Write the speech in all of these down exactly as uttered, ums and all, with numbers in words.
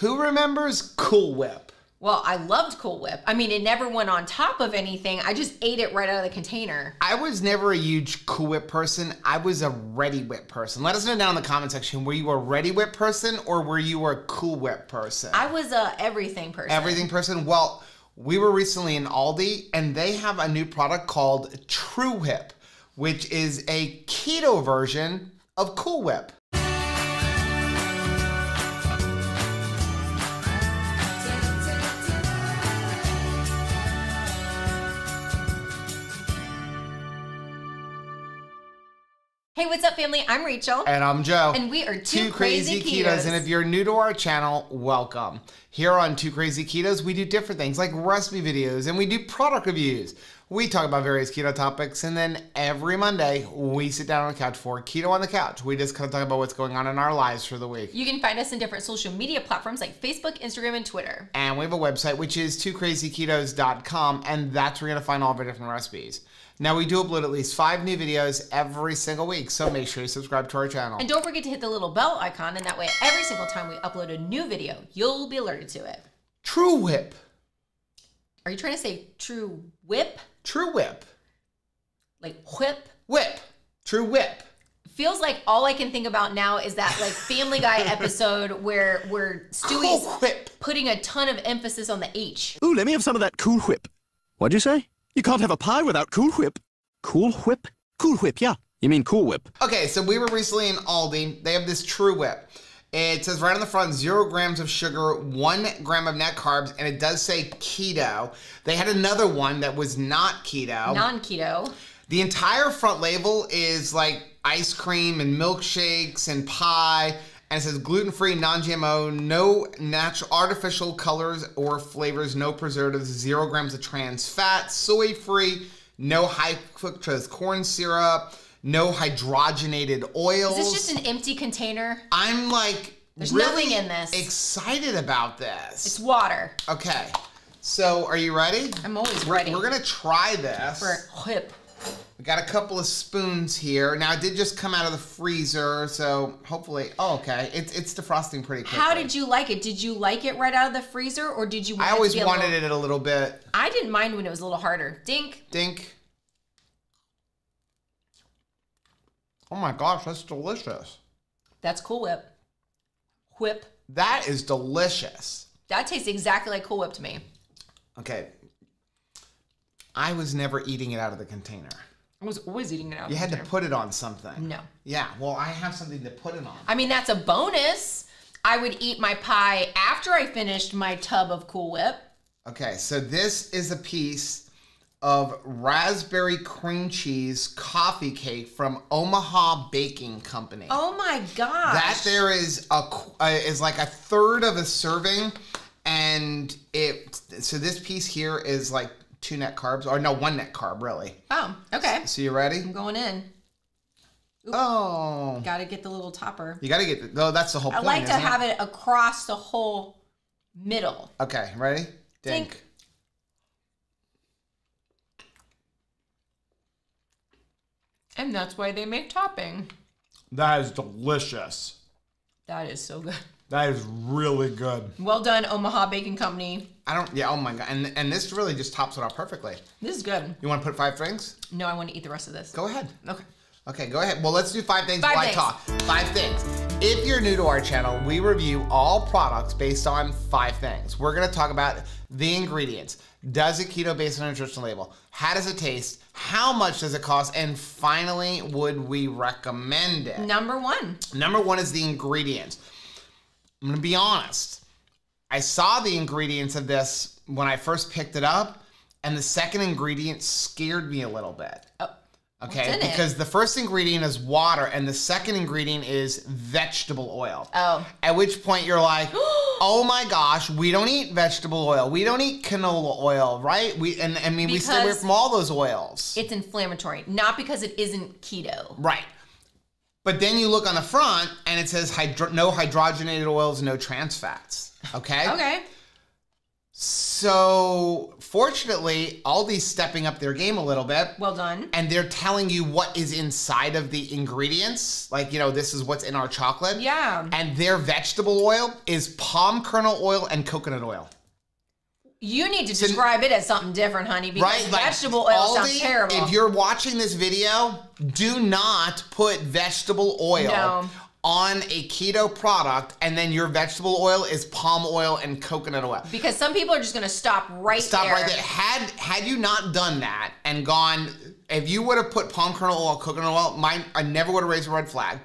Who remembers Cool Whip? Well, I loved Cool Whip. I mean, it never went on top of anything. I just ate it right out of the container. I was never a huge Cool Whip person. I was a Ready Whip person. Let us know down in the comment section, were you a Ready Whip person or were you a Cool Whip person? I was a everything person. Everything person? Well, we were recently in Aldi and they have a new product called TruWhip, which is a keto version of Cool Whip. Hey, what's up, family? I'm Rachel. And I'm Joe. And we are Two, Two Crazy, Crazy Ketos. Ketos. And if you're new to our channel, welcome. Here on Two Crazy Ketos, we do different things like recipe videos and we do product reviews. We talk about various keto topics, and then every Monday, we sit down on the couch for Keto on the Couch. We just kind of talk about what's going on in our lives for the week. You can find us in different social media platforms like Facebook, Instagram, and Twitter. And we have a website, which is two crazy ketos dot com, and that's where you're going to find all of our different recipes. Now, we do upload at least five new videos every single week, so make sure you subscribe to our channel. And don't forget to hit the little bell icon, and that way, every single time we upload a new video, you'll be alerted to it. TruWhip. Are you trying to say TruWhip? TruWhip. Like whip? Whip. TruWhip. Feels like all I can think about now is that like Family Guy episode where where Stewie's Cool Whip, putting a ton of emphasis on the H. Ooh, let me have some of that Cool Whip. What'd you say? You can't have a pie without Cool Whip. Cool Whip? Cool Whip, yeah. You mean Cool Whip. Okay, so we were recently in Aldi. They have this TruWhip. It says right on the front, zero grams of sugar, one gram of net carbs, and it does say keto. They had another one that was not keto. Non-keto. The entire front label is like ice cream and milkshakes and pie, and it says gluten-free, non-G M O, no natural artificial colors or flavors, no preservatives, zero grams of trans fat, soy-free, no high-fructose corn syrup, no hydrogenated oils. Is this just an empty container? I'm like, there's really nothing in this. Excited about this. It's water. Okay, so are you ready? I'm always we're, ready. We're gonna try this. For whip. We got a couple of spoons here. Now it did just come out of the freezer, so hopefully. Oh, okay. It's it's defrosting pretty quickly. How did you like it? Did you like it right out of the freezer, or did you? Want I always it to wanted a little, it a little bit. I didn't mind when it was a little harder. Dink. Dink. Oh my gosh, that's delicious. That's Cool Whip. Whip. That is delicious. That tastes exactly like Cool Whip to me. Okay. I was never eating it out of the container. I was always eating it out of the container. You had to put it on something. No. Yeah, well, I have something to put it on. I mean, that's a bonus. I would eat my pie after I finished my tub of Cool Whip. Okay, so this is a piece of raspberry cream cheese coffee cake from Omaha Baking Company. Oh my gosh. That there is a uh, is like a third of a serving, and it so this piece here is like two net carbs, or no, one net carb really. Oh, okay. So, so you ready? I'm going in. Oop. Oh. Got to get the little topper. You got to get the, though that's the whole I point, like to have it? it across the whole middle. Okay, ready? Dink. Dink. And that's why they make topping. That is delicious. That is so good. That is really good. Well done, Omaha Baking Company. I don't, yeah, oh my God. And, and this really just tops it off perfectly. This is good. You want to put five things? No, I want to eat the rest of this. Go ahead. Okay. Okay, go ahead. Well, let's do five things while I talk. Five things. If you're new to our channel, we review all products based on five things. We're going to talk about the ingredients. Does it keto based on a nutritional label? How does it taste? How much does it cost? And finally, would we recommend it? Number one. Number one is the ingredients. I'm going to be honest. I saw the ingredients of this when I first picked it up, and the second ingredient scared me a little bit. Oh. Okay, because the first ingredient is water and the second ingredient is vegetable oil. Oh. At which point you're like, oh my gosh, we don't eat vegetable oil. We don't eat canola oil, right? We and I mean, because we stay away from all those oils. It's inflammatory, not because it isn't keto. Right. But then you look on the front and it says hydro no hydrogenated oils, no trans fats. Okay? Okay. So fortunately, Aldi's stepping up their game a little bit. Well done. And they're telling you what is inside of the ingredients. Like, you know, this is what's in our chocolate. Yeah. And their vegetable oil is palm kernel oil and coconut oil. You need to describe so, it as something different, honey, because right? like, vegetable oil Aldi, sounds terrible. If you're watching this video, do not put vegetable oil no. on a keto product, and then your vegetable oil is palm oil and coconut oil. Because some people are just gonna stop right stop there. Stop right there. Had had you not done that and gone, if you would have put palm kernel oil, coconut oil, mine, I never would have raised a red flag.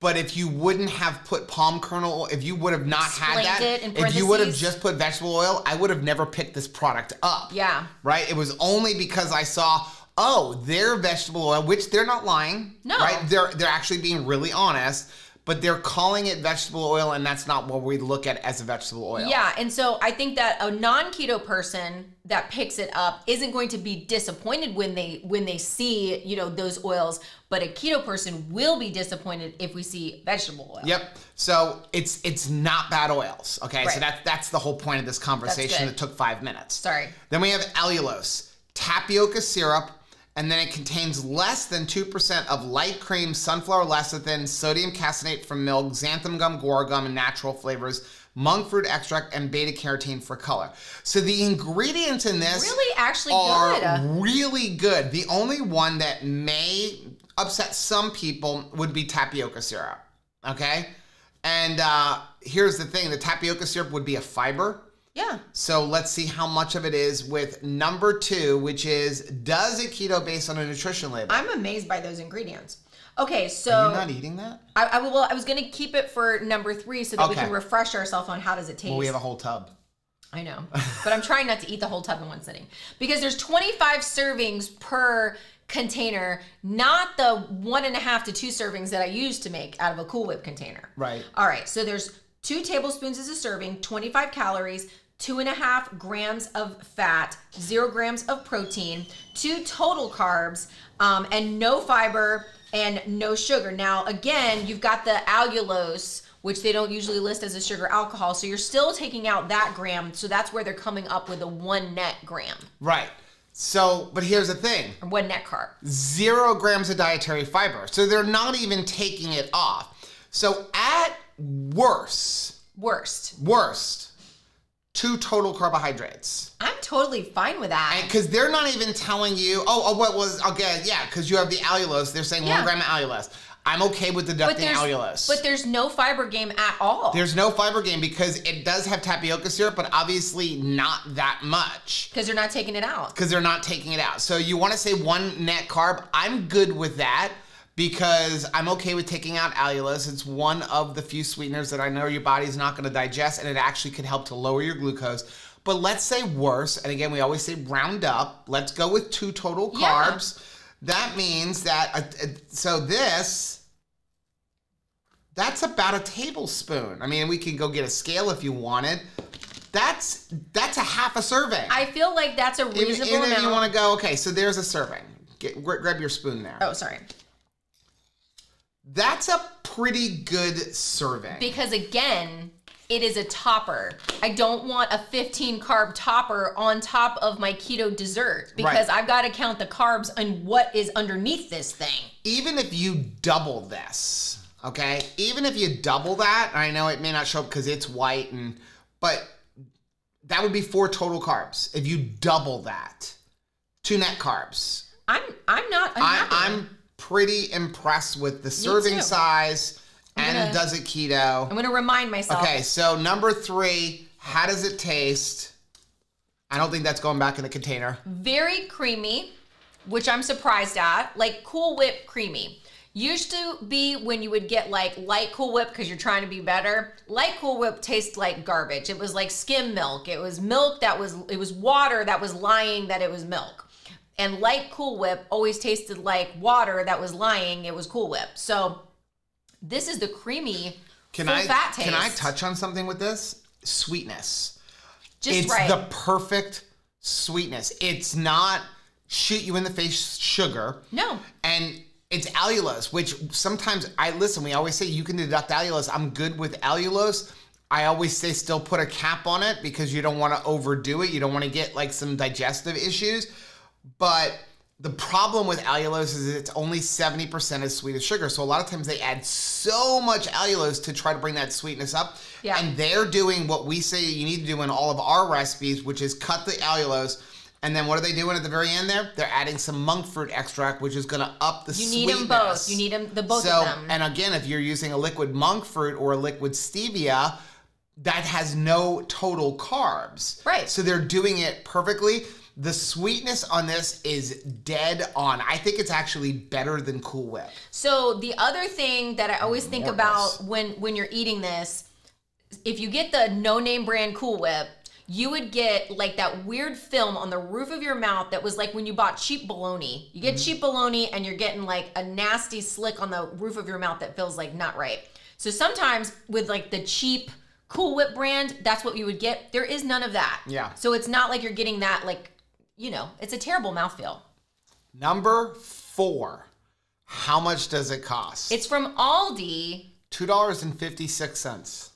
But if you wouldn't have put palm kernel oil, if you would have not Explained had that, it if you would have just put vegetable oil, I would have never picked this product up. Yeah. Right? It was only because I saw, oh, their vegetable oil, which they're not lying. No. Right? They're they're actually being really honest, but they're calling it vegetable oil, and that's not what we look at as a vegetable oil. Yeah, and so I think that a non-keto person that picks it up isn't going to be disappointed when they when they see, you know, those oils, but a keto person will be disappointed if we see vegetable oil. Yep. So it's it's not bad oils. Okay. Right. So that's that's the whole point of this conversation that took five minutes. Sorry. Then we have allulose, tapioca syrup. And then it contains less than two percent of light cream, sunflower lecithin, sodium caseinate from milk, xanthan gum, guar gum, and natural flavors, monk fruit extract, and beta carotene for color. So the ingredients in this really actually are good. really good. The only one that may upset some people would be tapioca syrup, okay? And uh, here's the thing, the tapioca syrup would be a fiber. Yeah. So let's see how much of it is with number two, which is, does it keto based on a nutrition label? I'm amazed by those ingredients. Okay, so. Are you not eating that? I, I, well, I was going to keep it for number three so that okay. we can refresh ourselves on how does it taste. Well, we have a whole tub. I know, but I'm trying not to eat the whole tub in one sitting because there's twenty-five servings per container, not the one and a half to two servings that I used to make out of a Cool Whip container. Right. All right, so there's two tablespoons is a serving, twenty-five calories, two and a half grams of fat, zero grams of protein, two total carbs, um, and no fiber and no sugar. Now, again, you've got the allulose, which they don't usually list as a sugar alcohol, so you're still taking out that gram, so that's where they're coming up with a one net gram. Right. So, but here's the thing. Or one net carb. Zero grams of dietary fiber, so they're not even taking it off. So at worst. Worst. Worst. Two total carbohydrates. I'm totally fine with that. Because they're not even telling you, oh, oh what was, okay, yeah, because you have the allulose. They're saying yeah. one gram of allulose. I'm okay with deducting but allulose. But there's no fiber game at all. There's no fiber game because it does have tapioca syrup, but obviously not that much. Because they're not taking it out. Because they're not taking it out. So you want to say one net carb. I'm good with that. Because I'm okay with taking out allulose. It's one of the few sweeteners that I know your body's not going to digest, and it actually can help to lower your glucose. But let's say worse, and again, we always say round up. Let's go with two total carbs. Yeah. That means that, uh, so this, that's about a tablespoon. I mean, we can go get a scale if you wanted. That's, that's a half a serving. I feel like that's a reasonable amount. And then you want to go, okay, so there's a serving. Get, grab your spoon there. Oh, sorry. That's a pretty good serving. Because again, it is a topper. I don't want a fifteen carb topper on top of my keto dessert because right. I've got to count the carbs and what is underneath this thing. Even if you double this, okay? Even if you double that, I know it may not show up because it's white, and but that would be four total carbs. If you double that, two net carbs. I'm I'm not I'm, I'm pretty impressed with the serving size and gonna, does it keto. I'm gonna remind myself. Okay, so number three, how does it taste? I don't think that's going back in the container. Very creamy, which I'm surprised at, like Cool Whip creamy. Used to be when you would get like light Cool Whip because you're trying to be better. Light Cool Whip tastes like garbage. It was like skim milk. It was milk that was, it was water that was lying that it was milk. And light Cool Whip always tasted like water that was lying. It was Cool Whip. So this is the creamy, can I, fat taste. Can I touch on something with this? Sweetness. Just it's right. It's the perfect sweetness. It's not shoot you in the face sugar. No. And it's allulose, which sometimes I listen. We always say you can deduct allulose. I'm good with allulose. I always say still put a cap on it because you don't want to overdo it. You don't want to get like some digestive issues. But the problem with allulose is it's only seventy percent as sweet as sugar. So a lot of times they add so much allulose to try to bring that sweetness up. Yeah. And they're doing what we say you need to do in all of our recipes, which is cut the allulose. And then what are they doing at the very end there? They're adding some monk fruit extract, which is going to up the sweetness. You need them both. You need them, the both of them. And again, if you're using a liquid monk fruit or a liquid stevia, that has no total carbs. Right. So they're doing it perfectly. The sweetness on this is dead on. I think it's actually better than Cool Whip. So the other thing that I always think about when, when you're eating this, if you get the no-name brand Cool Whip, you would get like that weird film on the roof of your mouth that was like when you bought cheap bologna. You get mm-hmm. cheap bologna and you're getting like a nasty slick on the roof of your mouth that feels like not right. So sometimes with like the cheap Cool Whip brand, that's what you would get. There is none of that. Yeah. So it's not like you're getting that like, you know, it's a terrible mouthfeel. Number four, how much does it cost? It's from Aldi. two dollars and fifty-six cents.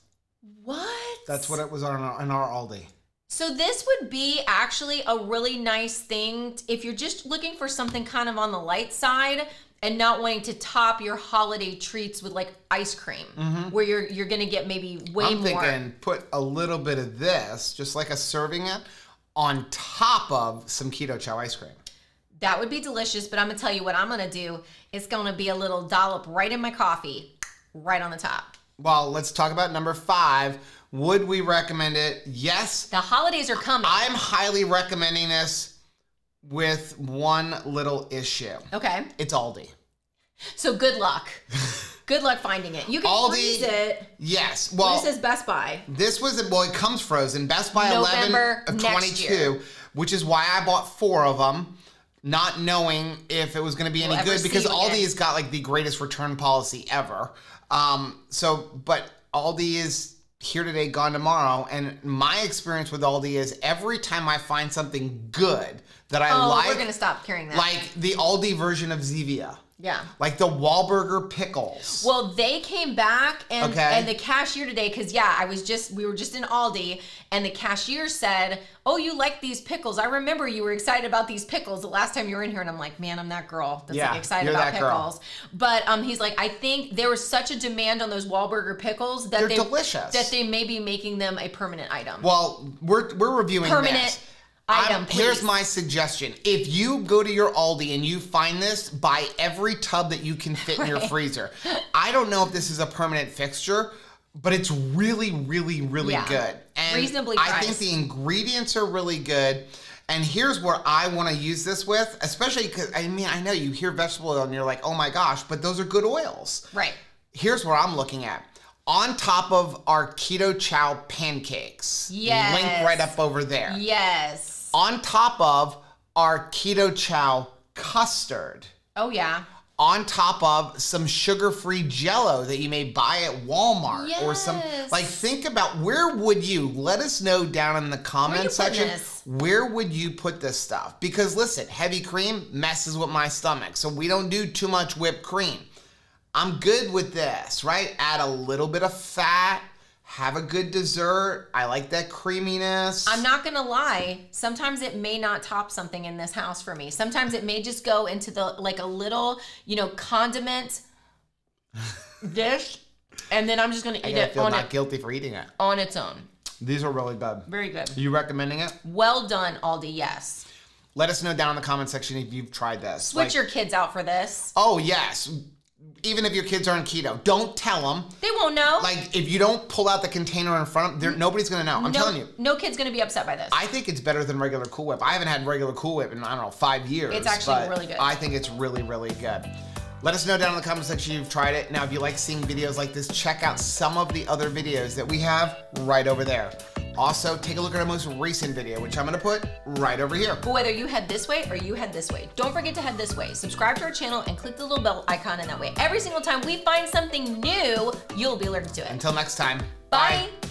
What? That's what it was on our, on our Aldi. So this would be actually a really nice thing if you're just looking for something kind of on the light side and not wanting to top your holiday treats with like ice cream, mm-hmm. where you're you're gonna get maybe way I'm more. I'm thinking put a little bit of this, just like a serving it, on top of some Keto Chow ice cream. That would be delicious, but I'm gonna tell you what I'm gonna do. It's gonna be a little dollop right in my coffee, right on the top. Well, let's talk about number five. Would we recommend it? Yes. The holidays are coming. I'm highly recommending this with one little issue. Okay. It's Aldi. So good luck. Good luck finding it. You can Aldi, freeze it. Yes. Well, this is Best Buy. This was, a, well, it comes frozen. Best Buy November eleven of next twenty-two, year. Which is why I bought four of them, not knowing if it was going to be we'll any good because Aldi it. has got like the greatest return policy ever. Um, so, but Aldi is here today, gone tomorrow. And my experience with Aldi is every time I find something good that I oh, like, we're going to stop carrying that. Like the Aldi version of Zevia. Yeah. Like the Wahlburger pickles. Well, they came back and, okay. and the cashier today, because yeah, I was just, we were just in Aldi and the cashier said, oh, you like these pickles. I remember you were excited about these pickles the last time you were in here. And I'm like, man, I'm that girl that's yeah, like excited about pickles. Girl. But um, he's like, I think there was such a demand on those Wahlburger pickles that They're they, delicious. that they may be making them a permanent item. Well, we're, we're reviewing permanent this. Item, here's my suggestion. If you go to your Aldi and you find this, buy every tub that you can fit right. in your freezer. I don't know if this is a permanent fixture, but it's really, really, really yeah. good. And reasonably priced. I think the ingredients are really good. And here's where I want to use this with, especially because, I mean, I know you hear vegetable oil and you're like, oh my gosh, but those are good oils. Right. Here's what I'm looking at. On top of our Keto Chow pancakes. Yes. Link right up over there. Yes. On top of our Keto Chow custard. Oh, yeah. On top of some sugar-free Jell-O that you may buy at Walmart yes. or some, like think about where would you, let us know down in the comment section, where would you put this stuff? Because listen, heavy cream messes with my stomach, so we don't do too much whipped cream. I'm good with this, right? Add a little bit of fat. Have a good dessert. I like that creaminess. I'm not gonna lie. Sometimes it may not top something in this house for me. Sometimes it may just go into the, like a little, you know, condiment dish. And then I'm just gonna eat I it feel on not it, guilty for eating it. On its own. These are really good. Very good. Are you recommending it? Well done, Aldi, yes. Let us know down in the comment section if you've tried this. Switch like, your kids out for this. Oh, yes. Even if your kids aren't keto, don't tell them. They won't know. Like, if you don't pull out the container in front of them, nobody's going to know. I'm no, telling you. No kid's going to be upset by this. I think it's better than regular Cool Whip. I haven't had regular Cool Whip in, I don't know, five years. It's actually really good. I think it's really, really good. Let us know down in the comment section if you've tried it. Now, if you like seeing videos like this, check out some of the other videos that we have right over there. Also, take a look at our most recent video, which I'm gonna put right over here. But whether you head this way or you head this way, don't forget to head this way. Subscribe to our channel and click the little bell icon, and that way every single time we find something new, you'll be alerted to it. Until next time. Bye. Bye.